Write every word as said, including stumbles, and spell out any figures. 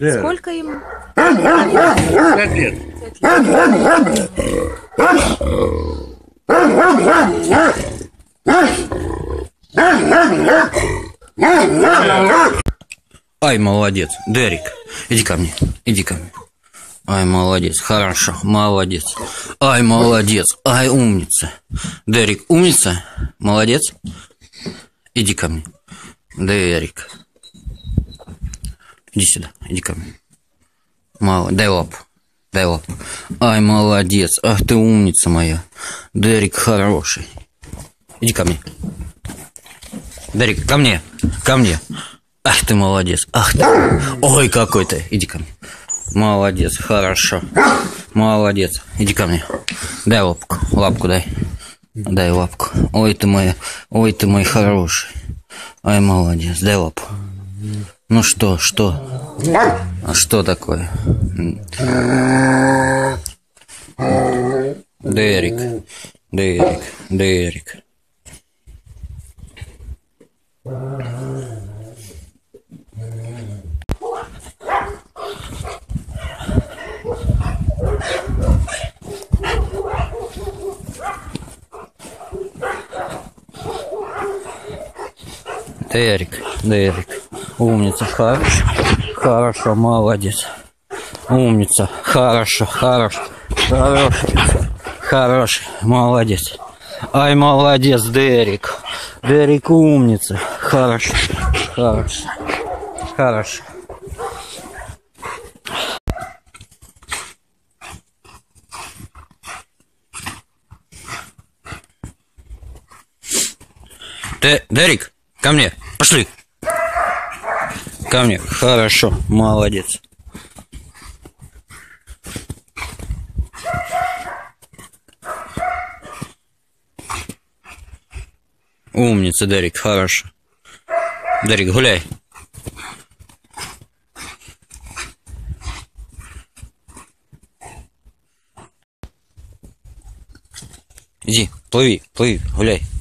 Сколько им? Пять лет. Ай, молодец, Дерик, иди ко мне, иди ко мне. Ай, молодец, хорошо, молодец. Ай, молодец, ай, умница. Дерик, умница, молодец. Иди ко мне. Дерик. Иди сюда, иди ко мне. Мало, дай лапу, дай лапу. Ай, молодец, ах ты умница моя. Дерик хороший. Иди ко мне. Дерик, ко мне, ко мне. Ах ты молодец, ах ты. Ой, какой ты, иди ко мне. Молодец, хорошо. Молодец, иди ко мне. Дай лапку, лапку дай. Дай лапку. Ой, ты моя, ой, ты мой хороший. Ай, молодец, дай лапу. Ну что, что? А что такое? Дерик, Дерик, Дерик. Дерик, Дерик, умница, хорошо, хорошо, молодец, умница, хорошо, хорош, хороший, хороший, молодец, ай, молодец, Дерик, Дерик, умница, хорошо, хорошо, хорошо. Дерик, ко мне, пошли. Ко мне, хорошо, молодец. Умница, Дерик, хорошо. Дерик, гуляй. Иди, плыви, плыви, гуляй.